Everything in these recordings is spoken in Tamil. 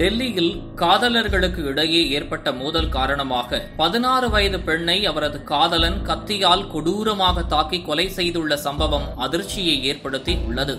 டெல்லியில் காதலர்களுக்கு இடையே ஏற்பட்ட மோதல் காரணமாக 16 வயது பெண்ணை அவரது காதலன் கத்தியால் கொடூரமாக தாக்கி கொலை செய்துள்ள சம்பவம் அதிர்ச்சியை ஏற்படுத்தி உள்ளது.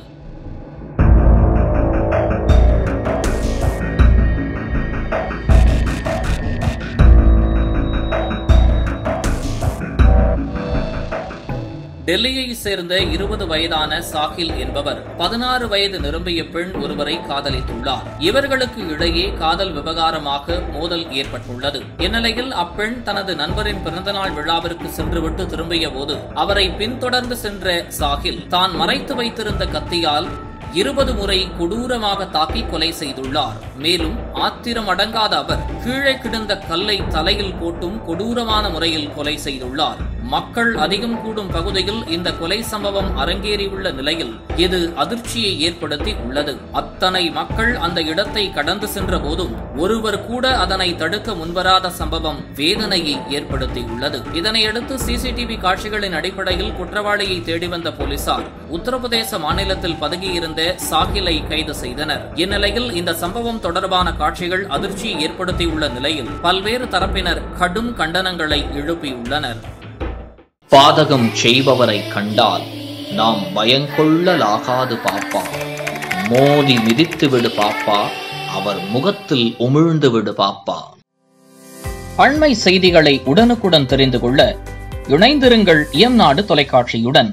டெல்லியை சேர்ந்த 20 வயதான சாஹில் என்பவர் 16 வயது நிரம்பிய பெண் ஒருவரை காதலித்துள்ளார். இவர்களுக்கு இடையே காதல் விவகாரமாக மோதல் ஏற்பட்டுள்ளது. இந்நிலையில் அப்பெண் தனது நண்பரின் பிறந்தநாள் விழாவிற்கு சென்றுவிட்டு திரும்பிய போது அவரை பின்தொடர்ந்து சென்ற சாஹில் தான் மறைத்து வைத்திருந்த கத்தியால் 20 முறை கொடூரமாக தாக்கி கொலை செய்துள்ளார். மேலும் ஆத்திரம் அடங்காத அவர் கீழே கிடந்த கல்லை தலையில் போட்டும் கொடூரமான முறையில் கொலை செய்துள்ளார். மக்கள் அதிகம் கூடும் பகுதியில் இந்த கொலை சம்பவம் அரங்கேறியுள்ள நிலையில் இது அதிர்ச்சியை ஏற்படுத்தி உள்ளது. அத்தனை மக்கள் அந்த இடத்தை கடந்து சென்ற போதும் ஒருவர் கூட அதனை தடுக்க முன்வராத சம்பவம் வேதனையை ஏற்படுத்தியுள்ளது. இதனையடுத்து CCTV காட்சிகளின் அடிப்படையில் குற்றவாளியை தேடி வந்த போலீசார் உத்தரப்பிரதேச மாநிலத்தில் பதுங்கியிருந்த சாஹிலை கைது செய்தனர். இந்நிலையில் இந்த சம்பவம் தொடர்பான காட்சிகள் அதிர்ச்சியை ஏற்படுத்தியுள்ள நிலையில் பல்வேறு தரப்பினர் கடும் கண்டனங்களை எழுப்பியுள்ளனர். பாதகம் செய்பவரை கண்டால் நாம் பயங்கொள்ளலாகாது பாப்பா, மோதி மிதித்து விடு பாப்பா, அவர் முகத்தில் உமிழ்ந்து விடு பாப்பா. அண்மை செய்திகளை உடனுக்குடன் தெரிந்து கொள்ள இணைந்திருங்கள் M நாடு தொலைக்காட்சியுடன்.